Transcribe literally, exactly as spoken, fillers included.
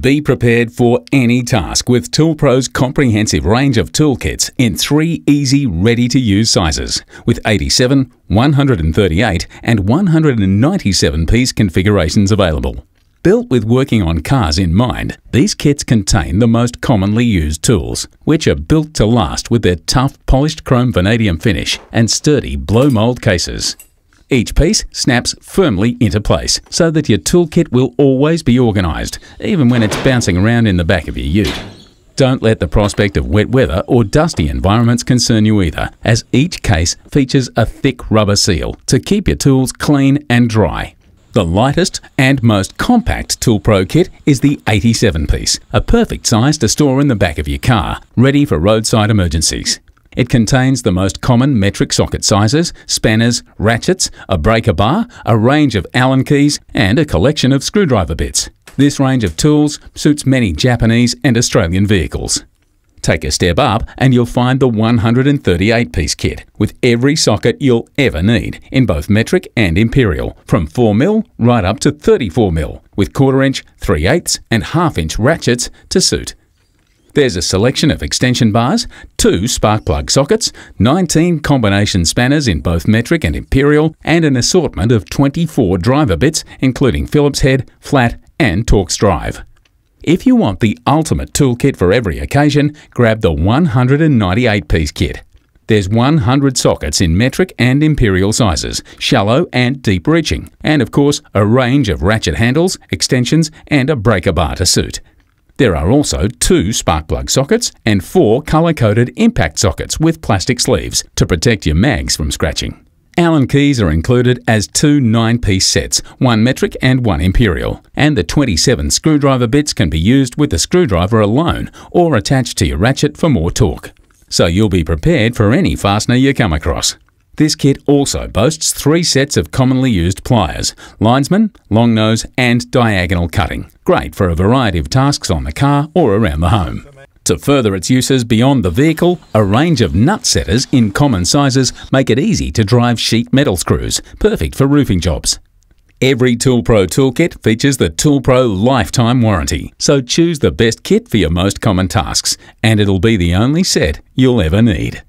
Be prepared for any task with ToolPro's comprehensive range of toolkits in three easy, ready-to-use sizes with eighty-seven, one hundred thirty-eight and one hundred ninety-seven piece configurations available. Built with working on cars in mind, these kits contain the most commonly used tools, which are built to last with their tough polished chrome vanadium finish and sturdy blow-mold cases. Each piece snaps firmly into place so that your toolkit will always be organised, even when it's bouncing around in the back of your ute. Don't let the prospect of wet weather or dusty environments concern you either, as each case features a thick rubber seal to keep your tools clean and dry. The lightest and most compact ToolPro kit is the eighty-seven piece, a perfect size to store in the back of your car, ready for roadside emergencies. It contains the most common metric socket sizes, spanners, ratchets, a breaker bar, a range of Allen keys, and a collection of screwdriver bits. This range of tools suits many Japanese and Australian vehicles. Take a step up and you'll find the one hundred thirty-eight piece kit with every socket you'll ever need in both metric and imperial, from four millimeter right up to thirty-four millimeter, with quarter inch, three eighths and half inch ratchets to suit. There's a selection of extension bars, two spark plug sockets, nineteen combination spanners in both metric and imperial, and an assortment of twenty-four driver bits, including Phillips head, flat and Torx drive. If you want the ultimate toolkit for every occasion, grab the one hundred ninety-eight piece kit. There's one hundred sockets in metric and imperial sizes, shallow and deep reaching, and of course a range of ratchet handles, extensions and a breaker bar to suit. There are also two spark plug sockets and four colour-coded impact sockets with plastic sleeves to protect your mags from scratching. Allen keys are included as two nine piece sets, one metric and one imperial, and the twenty-seven screwdriver bits can be used with the screwdriver alone or attached to your ratchet for more torque. So you'll be prepared for any fastener you come across. This kit also boasts three sets of commonly used pliers, linesman, long nose and diagonal cutting, great for a variety of tasks on the car or around the home. To further its uses beyond the vehicle, a range of nut setters in common sizes make it easy to drive sheet metal screws, perfect for roofing jobs. Every ToolPro toolkit features the ToolPro lifetime warranty, so choose the best kit for your most common tasks and it'll be the only set you'll ever need.